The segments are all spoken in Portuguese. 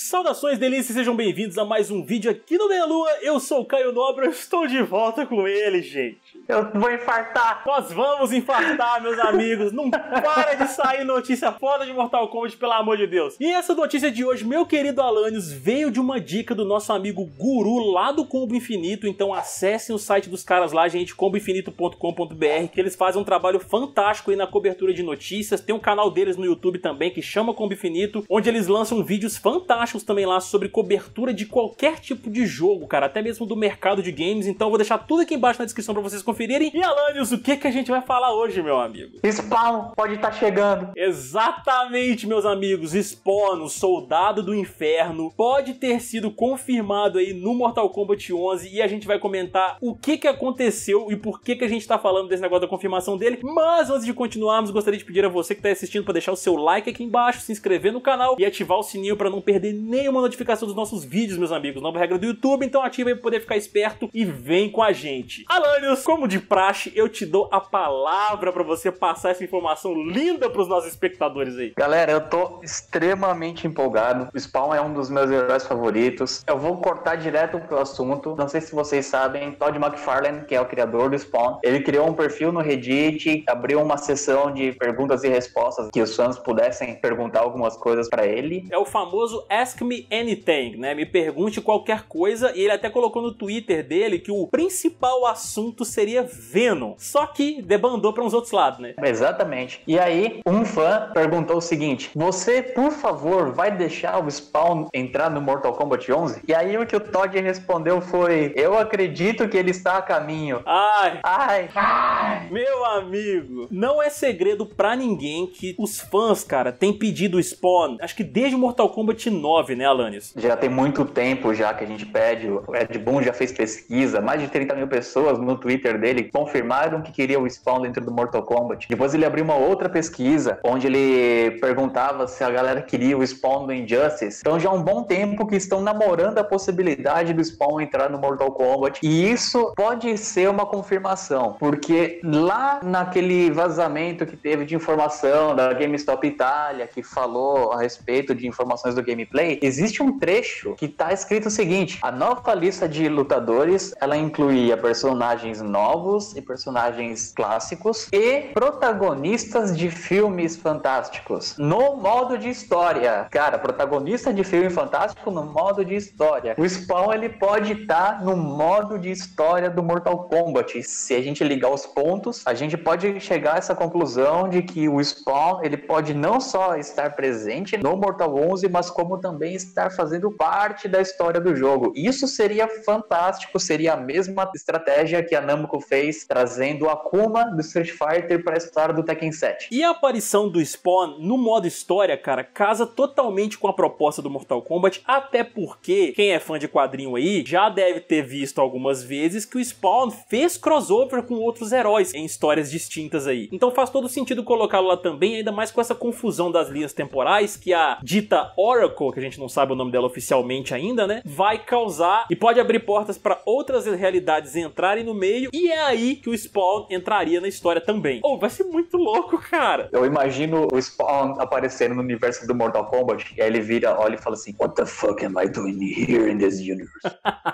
Saudações, delícias, sejam bem-vindos a mais um vídeo aqui no Meia-Lua. Eu sou o Caio Nobre, eu estou de volta com ele, gente. Eu vou infartar. Nós vamos infartar, meus amigos. Não para de sair notícia foda de Mortal Kombat, pelo amor de Deus. E essa notícia de hoje, meu querido Alanios, veio de uma dica do nosso amigo Guru lá do Combo Infinito. Então acessem o site dos caras lá, gente, comboinfinito.com.br, que eles fazem um trabalho fantástico aí na cobertura de notícias. Tem um canal deles no YouTube também, que chama Combo Infinito, onde eles lançam vídeos fantásticos também lá sobre cobertura de qualquer tipo de jogo, cara, até mesmo do mercado de games. Então eu vou deixar tudo aqui embaixo na descrição pra vocês conferirem. E Alanios, o que que a gente vai falar hoje, meu amigo? Spawn pode estar chegando. Exatamente, meus amigos. Spawn, o soldado do inferno, pode ter sido confirmado aí no Mortal Kombat 11 e a gente vai comentar o que que aconteceu e por que que a gente tá falando desse negócio da confirmação dele. Mas antes de continuarmos, gostaria de pedir a você que tá assistindo pra deixar o seu like aqui embaixo, se inscrever no canal e ativar o sininho pra não perder nenhuma notificação dos nossos vídeos, meus amigos. Nova regra do YouTube, então ativa aí pra poder ficar esperto e vem com a gente. Alanios, como de praxe, eu te dou a palavra pra você passar essa informação linda pros nossos espectadores aí. Galera, eu tô extremamente empolgado. O Spawn é um dos meus heróis favoritos. Eu vou cortar direto pro assunto. Não sei se vocês sabem, Todd McFarlane, que é o criador do Spawn, ele criou um perfil no Reddit, abriu uma sessão de perguntas e respostas que os fãs pudessem perguntar algumas coisas pra ele. É o famoso Ask Me Anything, né? Me pergunte qualquer coisa. E ele até colocou no Twitter dele que o principal assunto seria Venom. Só que debandou para uns outros lados, né? Exatamente. E aí, um fã perguntou o seguinte: você, por favor, vai deixar o Spawn entrar no Mortal Kombat 11? E aí o que o Todd respondeu foi: eu acredito que ele está a caminho. Ai, ai, ai. Meu amigo, não é segredo pra ninguém que os fãs, cara, têm pedido o Spawn, acho que desde o Mortal Kombat 9. Né, Alanios? Já tem muito tempo já que a gente pede, o Ed Boon já fez pesquisa, mais de 30 mil pessoas no Twitter dele confirmaram que queria o Spawn dentro do Mortal Kombat. Depois ele abriu uma outra pesquisa, onde ele perguntava se a galera queria o Spawn do Injustice. Então já há um bom tempo que estão namorando a possibilidade do Spawn entrar no Mortal Kombat, e isso pode ser uma confirmação, porque lá naquele vazamento que teve de informação da GameStop Itália, que falou a respeito de informações do gameplay, existe um trecho que tá escrito o seguinte: a nova lista de lutadores, ela incluía personagens novos e personagens clássicos e protagonistas de filmes fantásticos no modo de história. Cara, protagonista de filme fantástico no modo de história. O Spawn, ele pode estar no modo de história do Mortal Kombat. Se a gente ligar os pontos, a gente pode chegar a essa conclusão de que o Spawn, ele pode não só estar presente no Mortal 11, mas como também estar fazendo parte da história do jogo. Isso seria fantástico, seria a mesma estratégia que a Namco fez, trazendo a Akuma do Street Fighter para a história do Tekken 7. E a aparição do Spawn no modo história, cara, casa totalmente com a proposta do Mortal Kombat, até porque quem é fã de quadrinho aí já deve ter visto algumas vezes que o Spawn fez crossover com outros heróis em histórias distintas aí. Então faz todo sentido colocá-lo lá também, ainda mais com essa confusão das linhas temporais que a dita Oracle, que a gente não sabe o nome dela oficialmente ainda, né, vai causar e pode abrir portas para outras realidades entrarem no meio, e é aí que o Spawn entraria na história também. Oh, vai ser muito louco, cara. Eu imagino o Spawn aparecendo no universo do Mortal Kombat, e aí ele vira, olha e fala assim: what the fuck am I doing here in this universe?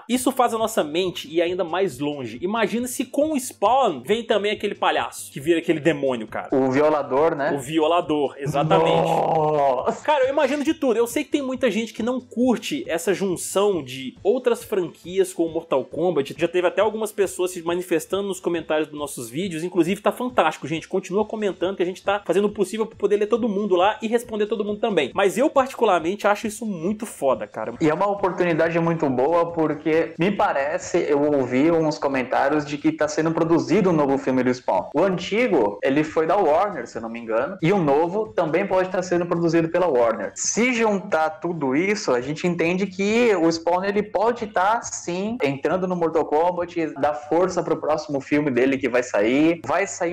Isso faz a nossa mente ir ainda mais longe. Imagina se com o Spawn vem também aquele palhaço, que vira aquele demônio, cara. O violador, né? O violador, exatamente. Nossa. Cara, eu imagino de tudo. Eu sei que tem muita gente que não curte essa junção de outras franquias com o Mortal Kombat. Já teve até algumas pessoas se manifestando nos comentários dos nossos vídeos. Inclusive, tá fantástico, gente. Continua comentando, que a gente tá fazendo o possível pra poder ler todo mundo lá e responder todo mundo também. Mas eu, particularmente, acho isso muito foda, cara. E é uma oportunidade muito boa, porque me parece, eu ouvi uns comentários de que tá sendo produzido um novo filme do Spawn. O antigo, ele foi da Warner, se eu não me engano. E o novo também pode estar sendo produzido pela Warner. Se juntar tudo isso, a gente entende que o Spawn, ele pode estar sim entrando no Mortal Kombat, dar força pro próximo filme dele que vai sair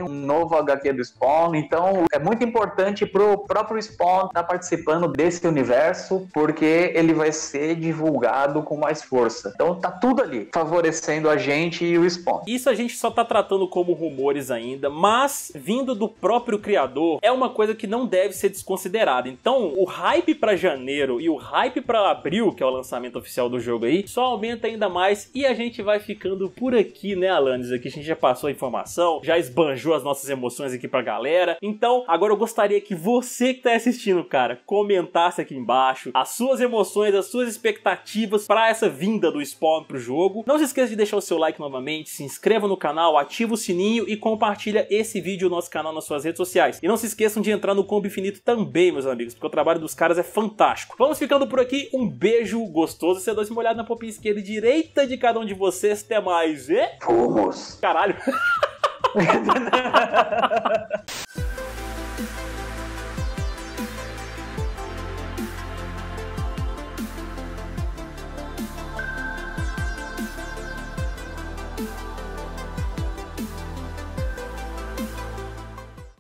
um novo HQ do Spawn. Então é muito importante pro próprio Spawn estar participando desse universo, porque ele vai ser divulgado com mais força. Então tá tudo ali favorecendo a gente e o Spawn. Isso a gente só tá tratando como rumores ainda, mas vindo do próprio criador, é uma coisa que não deve ser desconsiderada. Então o hype pra janeiro e o hype para abril, que é o lançamento oficial do jogo aí, só aumenta ainda mais. E a gente vai ficando por aqui, né, Alanios? Aqui a gente já passou a informação, já esbanjou as nossas emoções aqui pra galera. Então, agora eu gostaria que você que tá assistindo, cara, comentasse aqui embaixo as suas emoções, as suas expectativas para essa vinda do Spawn pro jogo. Não se esqueça de deixar o seu like novamente, se inscreva no canal, ativa o sininho e compartilha esse vídeo, o nosso canal, nas suas redes sociais. E não se esqueçam de entrar no Combo Infinito também, meus amigos, porque o trabalho dos caras é fantástico. Vamos ficando por aqui, um beijo gostoso, você dá uma olhada na popinha esquerda e direita de cada um de vocês, até mais e... Fomos! Caralho!